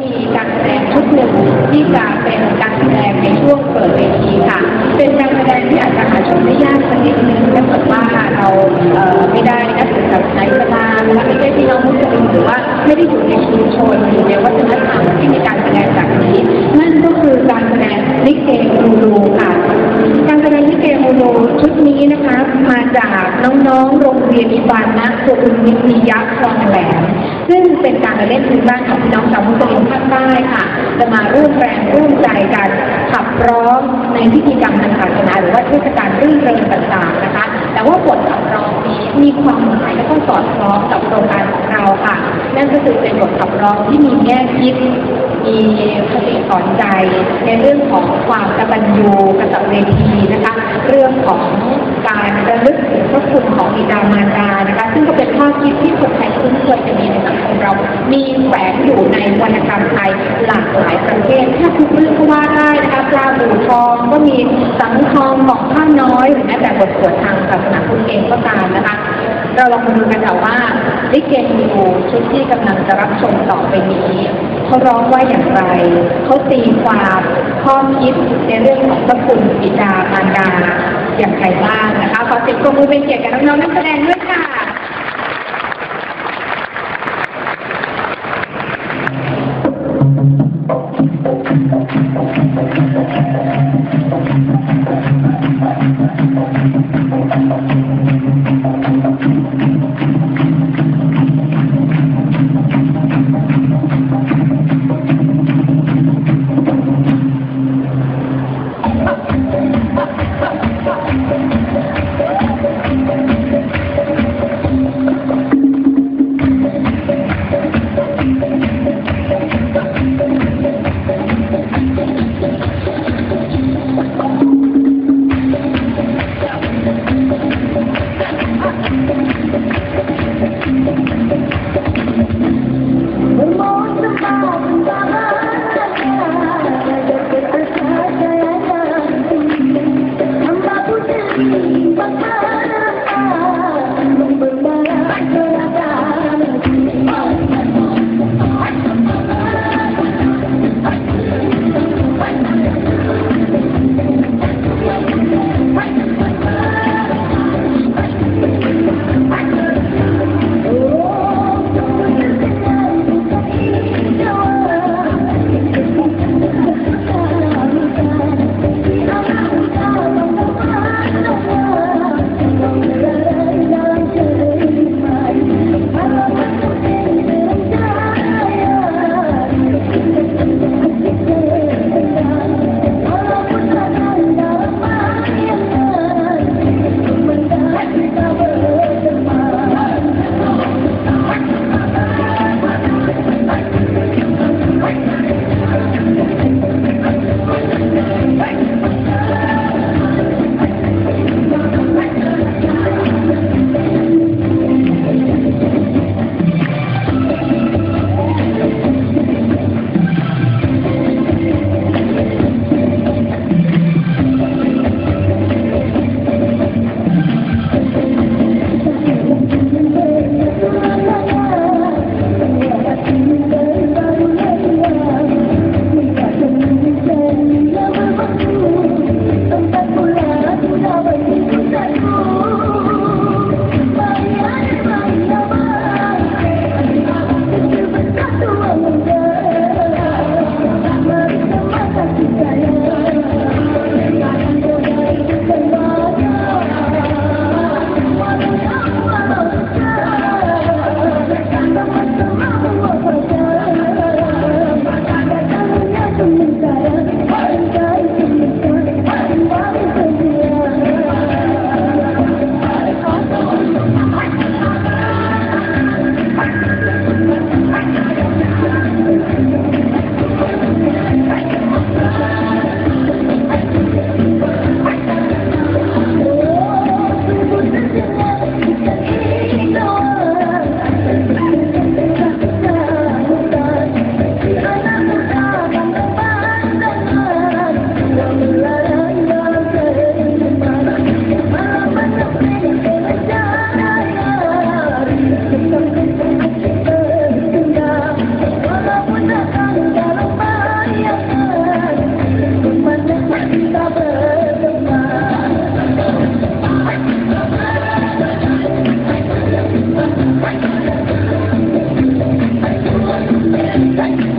มีการแสดงชุดหนึ่งที่จะเป็นการแสดงในช่วงเปิดเวทีค่ะเป็นการแสดงที่อาจจะหาชมได้ยากสักนิดนึงถ้าเกิดว่าเราไม่ได้นักศึกษาไทยมาและไม่ได้พี่น้องมุสลิมหรือว่าไม่ได้อยู่ในชุมชนหรือในวัฒนธรรมที่มีการแสดงแบบนี้นั่นก็คือการแสดงลิเกมูโรค่ะการแสดงลิเกมูโรชุดนี้นะคะมาจากน้องๆโรงเรียนอิบานนะสุขุมวิทนิยะคลองแหลมซึ่งเป็นการเล่นพื้นบ้านของพี่น้องชาวมุสลิมภาคใต้ค่ะจะมาร่วมแรงร่วมใจกันขับร้องในพิธีกรรมทางศาสนาหรือว่าเทศกาลรื่นเริงต่างๆนะคะแต่ว่าบทขับร้องนี้มีความหมายและก็สอดคล้องกับโครงการของเราค่ะนั่นก็คือเป็นบทขับร้องที่มีแง่คิดมีคติสอนใจในเรื่องของความกตัญญูกตเวทีนะคะเรื่องของการระลึกถึงพระคุณของบิดามารดานะคะซึ่งก็เป็นข้อคิดที่คนไทยคุ้นเคยกันดีในสังคมเรามีแฝงอยู่ในวรรณกรรมไทยหลากหลายประเภทแทบทุกเรื่องก็ว่าได้นะคะปลาบู่ทองก็มีสังทองของข้าน้อยหรือแม้แต่บทสวดทางศาสนาคุณเองก็ตามนะคะเราลองมาดูกันค่ะว่าลิเกมูโรชุดที่กำลังจะรับชมต่อไปนี้เขาร้องว่าอย่างไรเขาตีความข้อคิดในเรื่องของพระคุณบิดามารดาอย่างไรบ้างนะคะขอเสียงปรบมือเป็นเกียรติกับน้องๆนักแสดงด้วยค่ะ Thank you.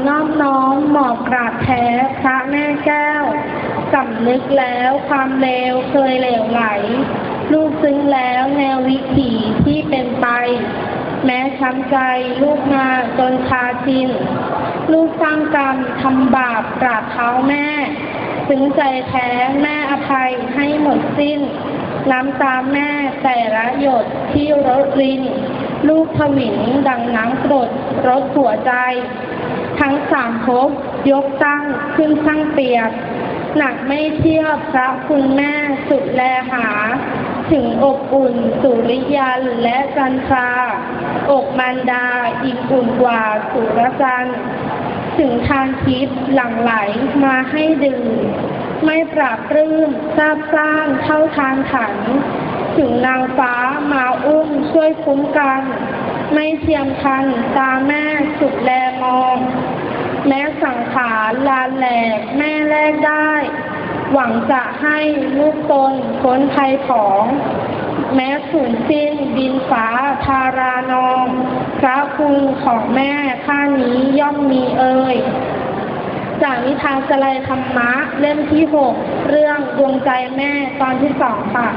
อนอบน้อมหมอบกราบแท้พระแม่แก้วสำนึกแล้วความเลวเคยเหลวไหลลูกซึ้งแล้วแนววิถีที่เป็นไปแม้ช้ำใจลูกมาจนชาชินลูกสร้างกรรมทำบาปกราบเท้าแม่ซึ้งใจแท้แม่อภัยให้หมดสิ้นน้ำตาแม่แต่ละหยดที่รดรินลูกทวินดังน้ำกรดรดหัวใจทั้งสามภพยกตั้งขึ้นตั้งเปียกหนักไม่เทียบพระคุณแม่สุดแลหาถึงอบอุ่นสุริยันและจันทราอกมารดาอิ่มอุ่นกว่าสุรจันทร์ถึงทางทิพย์หลั่งไหลมาให้ดื่มไม่ปราบปลื้มซาบซ่านเท่าทางขันถึงนางฟ้ามาอุ้มช่วยคุ้มกันไม่เทียมทันตาแม่สุดแลมองแม้สังขารลาแหลกแม่แลกได้หวังจะให้ลูกตนพ้นภัยของแม้สูญสิ้นดินฟ้าทารานองพระคุณของแม่ข้านี้ย่อมมีเอ่ยจากนิทานสลัยธรรมะเล่มที่ 6เรื่องดวงใจแม่ตอนที่ 2ค่ะ